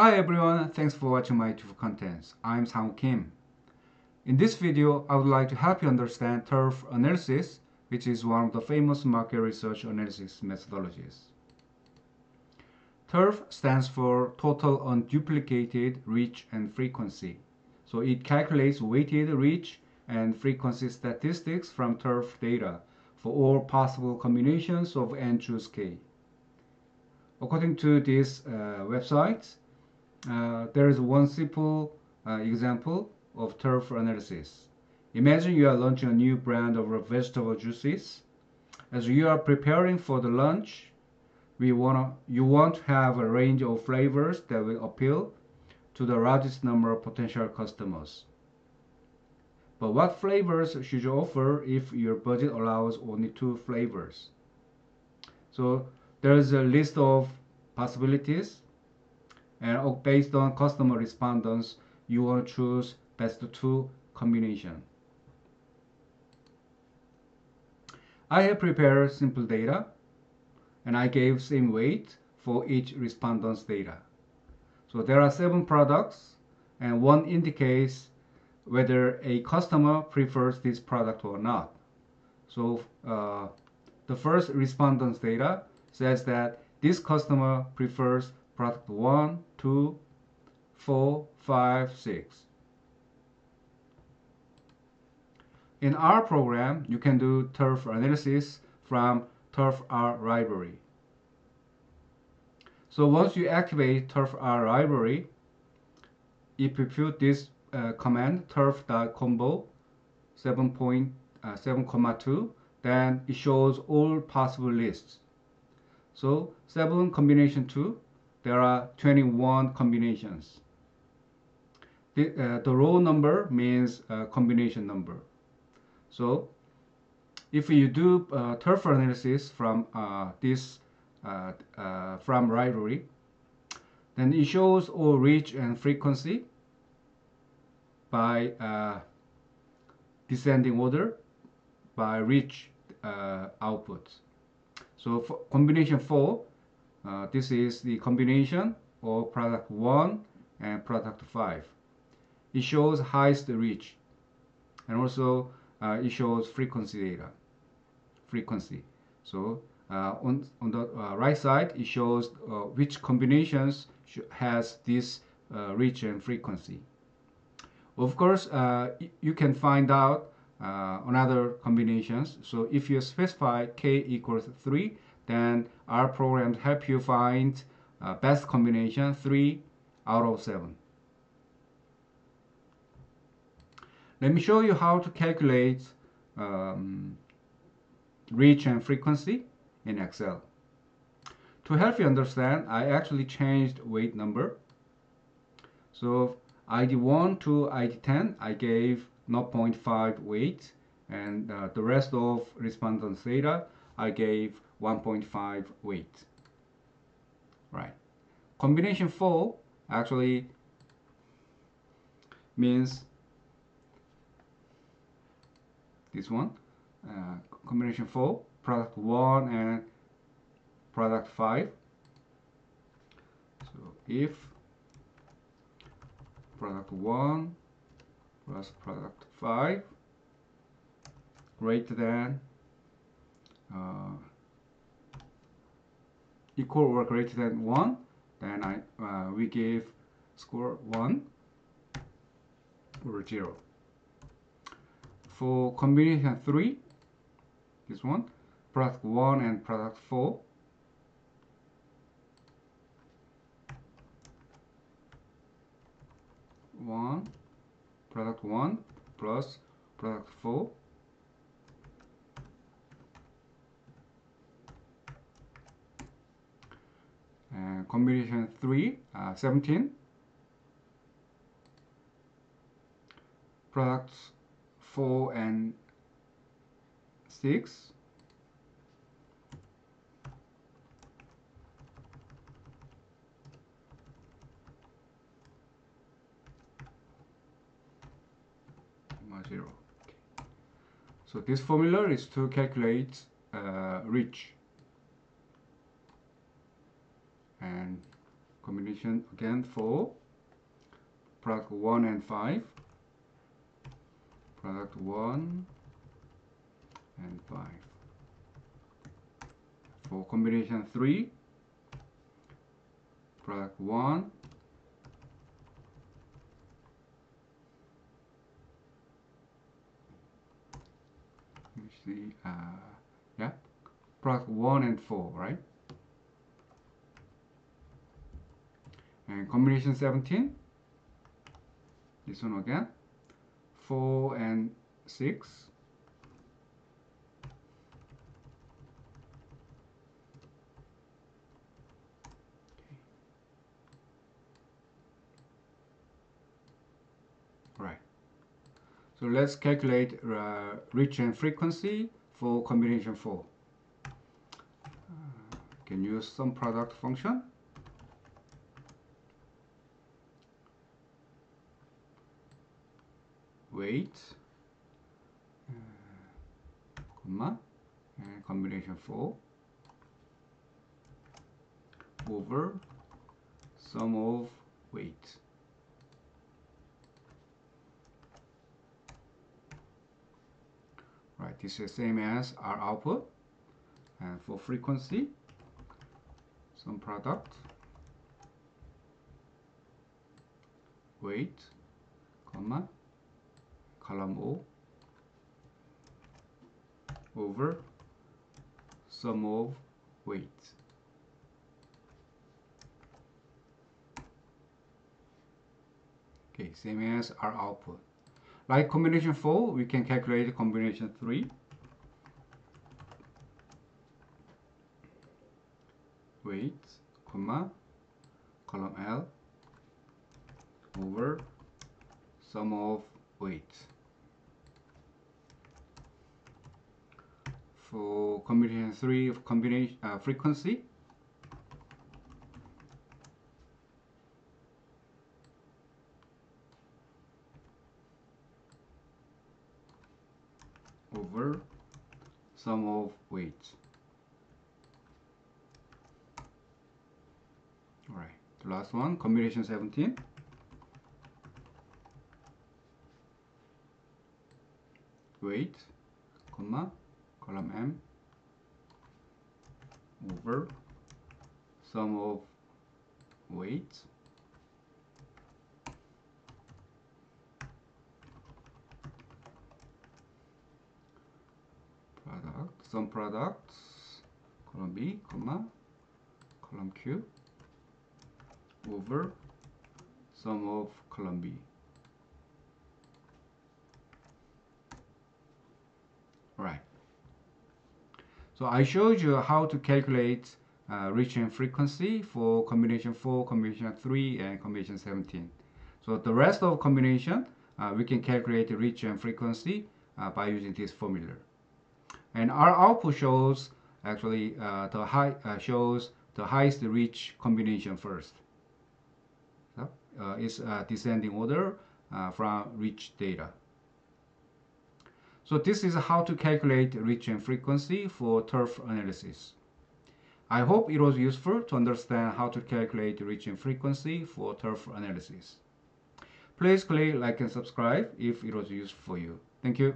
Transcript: Hi everyone, thanks for watching my YouTube contents. I'm Sangwoo Kim. In this video, I would like to help you understand TURF analysis, which is one of the famous market research analysis methodologies. TURF stands for Total Unduplicated Reach and Frequency. So it calculates weighted reach and frequency statistics from TURF data for all possible combinations of N choose K. According to this website, there is one simple example of TURF analysis. Imagine you are launching a new brand of vegetable juices. As you are preparing for the launch, you want to have a range of flavors that will appeal to the largest number of potential customers. But what flavors should you offer if your budget allows only 2 flavors? So there is a list of possibilities, and based on customer respondents, you want to choose best 2 combination. I have prepared simple data, and I gave same weight for each respondent's data. So there are 7 products, and one indicates whether a customer prefers this product or not. So the first respondent's data says that this customer prefers product 1, 2, 4, 5, 6. In our program, you can do TURF analysis from TURF-R library. So once you activate TURF-R library, it computes this command turf.combo 7.2, then it shows all possible lists. So 7 combination 2. There are 21 combinations. The row number means combination number. So if you do TURF analysis from from library, then it shows all reach and frequency by descending order by reach output. So for combination 4, this is the combination of product 1 and product 5. It shows highest reach, and also it shows frequency data. So on the right side, it shows which combinations has this reach and frequency. Of course, you can find out on other combinations. So if you specify k equals 3, then our program helps you find best combination 3 out of 7. Let me show you how to calculate reach and frequency in Excel. To help you understand, I actually changed weight number. So ID1 to ID10, I gave 0.5 weight, and the rest of respondents' data, I gave 1.5 weight. Right. Combination 4 actually means this one. Combination 4, product 1 and product 5. So if product 1 plus product 5 greater than equal or greater than 1, then we give score 1 or 0. For combination 3, this one, product 1 and product 4, product 1 plus product 4, and combination 3, 17, products 4 and 6, zero. So this formula is to calculate reach and combination again for product 1 and 5. Product 1 and 5. For combination 3, product 1 product 1 and 4, right? And combination 17, this one again, 4 and 6. Right. So let's calculate reach and frequency for combination 4. Can use sum product function. Weight, comma, and combination 4 over sum of weight. Right, this is same as our output. And for frequency, sum product, weight, comma, column O over sum of weights. Okay, same as our output. Like combination 4, we can calculate combination 3. Weights, comma, column L over sum of weights. For combination 3 of combination frequency, over sum of weights. All right, the last one, combination 17, weight, comma, column M over sum of weights. Product, sum products, column B, comma, column Q over sum of column B. Right. So I showed you how to calculate reach and frequency for combination 4, combination 3, and combination 17. So the rest of combination, we can calculate the reach and frequency by using this formula. And our output shows actually shows the highest reach combination first. So, it's descending order from reach data. So this is how to calculate reach and frequency for TURF analysis. I hope it was useful to understand how to calculate reach and frequency for TURF analysis. Please click like and subscribe if it was useful for you. Thank you.